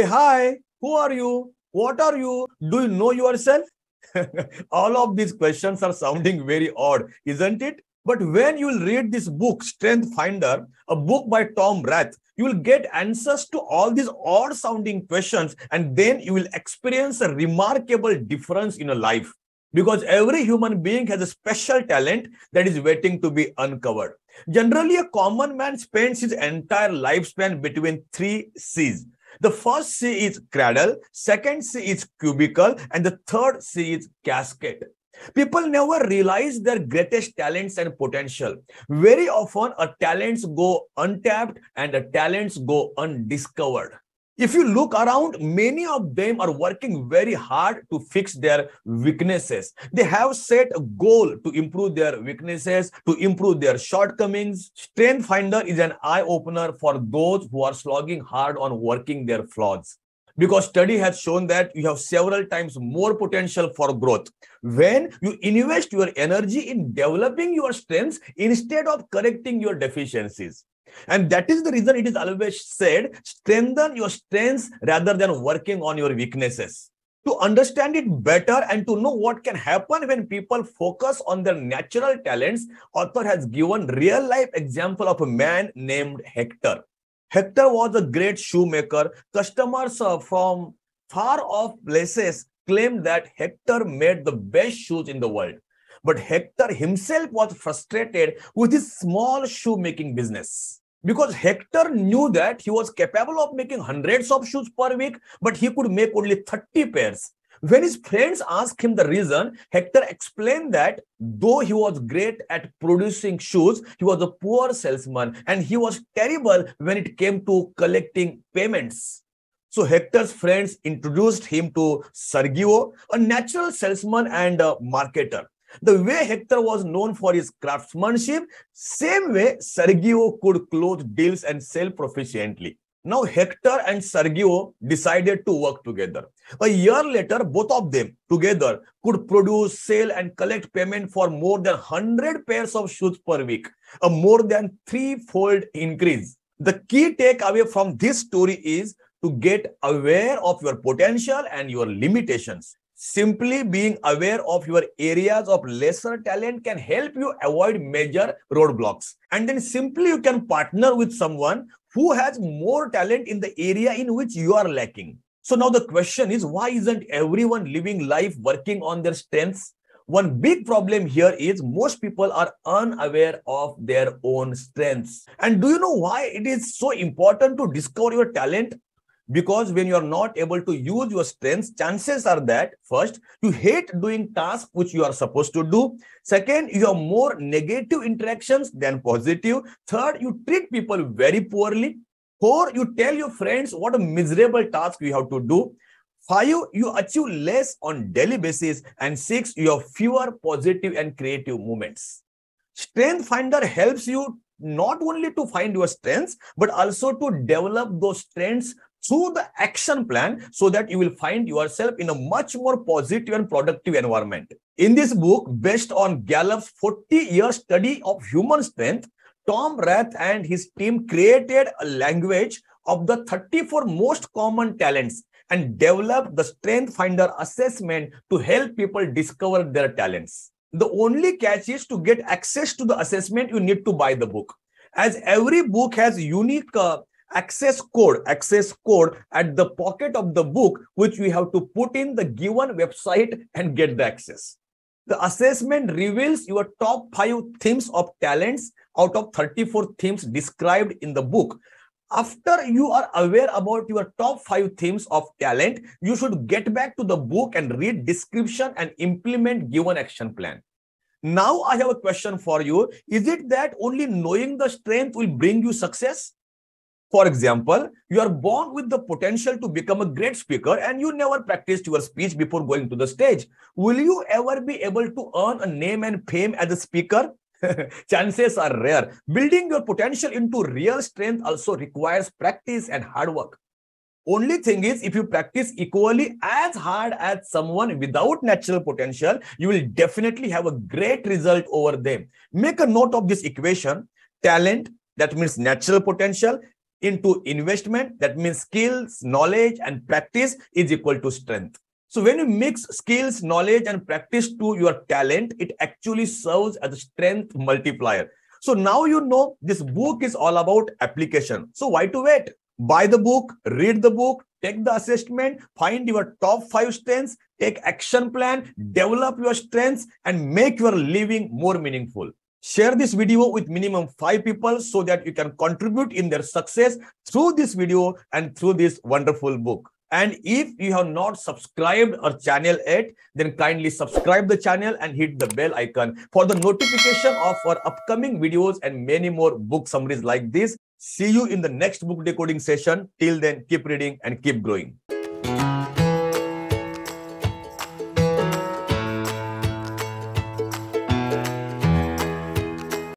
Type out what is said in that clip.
Hey, hi, who are you? What are you? Do you know yourself? All of these questions are sounding very odd, isn't it? But when you will read this book, Strength Finder, a book by Tom Rath, you will get answers to all these odd-sounding questions, and then you will experience a remarkable difference in your life. Because every human being has a special talent that is waiting to be uncovered. Generally, a common man spends his entire lifespan between three C's. The first C is cradle, second C is cubicle, and the third C is casket. People never realize their greatest talents and potential. Very often, our talents go untapped and our talents go undiscovered. If you look around, many of them are working very hard to fix their weaknesses. They have set a goal to improve their weaknesses, to improve their shortcomings. Strength Finder is an eye-opener for those who are slogging hard on working their flaws. Because study has shown that you have several times more potential for growth when you invest your energy in developing your strengths instead of correcting your deficiencies. And that is the reason it is always said, strengthen your strengths rather than working on your weaknesses. To understand it better and to know what can happen when people focus on their natural talents, author has given real-life example of a man named Hector. Hector was a great shoemaker. Customers from far-off places claimed that Hector made the best shoes in the world. But Hector himself was frustrated with his small shoemaking business. Because Hector knew that he was capable of making hundreds of shoes per week, but he could make only 30 pairs. When his friends asked him the reason, Hector explained that though he was great at producing shoes, he was a poor salesman and he was terrible when it came to collecting payments. So Hector's friends introduced him to Sergio, a natural salesman and a marketer. The way Hector was known for his craftsmanship, same way Sergio could close deals and sell proficiently. Now Hector and Sergio decided to work together. A year later, both of them together could produce, sell and collect payment for more than 100 pairs of shoes per week, a more than threefold increase. The key takeaway from this story is to get aware of your potential and your limitations. Simply being aware of your areas of lesser talent can help you avoid major roadblocks. And then simply you can partner with someone who has more talent in the area in which you are lacking. So now the question is, why isn't everyone living life working on their strengths? One big problem here is most people are unaware of their own strengths. And do you know why it is so important to discover your talent? Because when you are not able to use your strengths, chances are that, first, you hate doing tasks which you are supposed to do. Second, you have more negative interactions than positive. Third, you treat people very poorly. Four, you tell your friends what a miserable task you have to do. Five, you achieve less on daily basis. And six, you have fewer positive and creative moments. Strength Finder helps you not only to find your strengths, but also to develop those strengths through the action plan so that you will find yourself in a much more positive and productive environment. In this book, based on Gallup's 40-year study of human strength, Tom Rath and his team created a language of the 34 most common talents and developed the Strength Finder assessment to help people discover their talents. The only catch is to get access to the assessment, you need to buy the book. As every book has unique access code at the pocket of the book, which we have to put in the given website and get the access. The assessment reveals your top 5 themes of talents out of 34 themes described in the book. After you are aware about your top 5 themes of talent, you should get back to the book and read description and implement given action plan. Now I have a question for you. Is it that only knowing the strength will bring you success? For example, you are born with the potential to become a great speaker and you never practiced your speech before going to the stage. Will you ever be able to earn a name and fame as a speaker? Chances are rare. Building your potential into real strength also requires practice and hard work. Only thing is, if you practice equally as hard as someone without natural potential, you will definitely have a great result over them. Make a note of this equation. Talent, that means natural potential, into investment, that means skills, knowledge, and practice is equal to strength. So when you mix skills, knowledge, and practice to your talent, it actually serves as a strength multiplier. So now you know this book is all about application. So why to wait? Buy the book, read the book, take the assessment, find your top 5 strengths, take action plan, develop your strengths, and make your living more meaningful. Share this video with minimum 5 people so that you can contribute in their success through this video and through this wonderful book. And if you have not subscribed our channel yet, then kindly subscribe the channel and hit the bell icon for the notification of our upcoming videos and many more book summaries like this. See you in the next book decoding session. Till then, keep reading and keep growing.